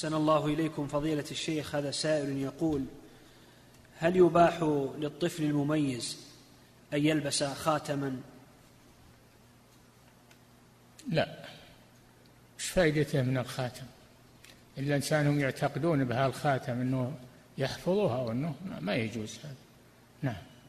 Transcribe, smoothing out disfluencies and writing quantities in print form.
أحسن الله إليكم فضيلة الشيخ. هذا سائل يقول: هل يباح للطفل المميز أن يلبس خاتما؟ لا، مش فائدته من الخاتم؟ الإنسان هم يعتقدون بهالخاتم أنه يحفظها وأنه ما يجوز هذا. نعم.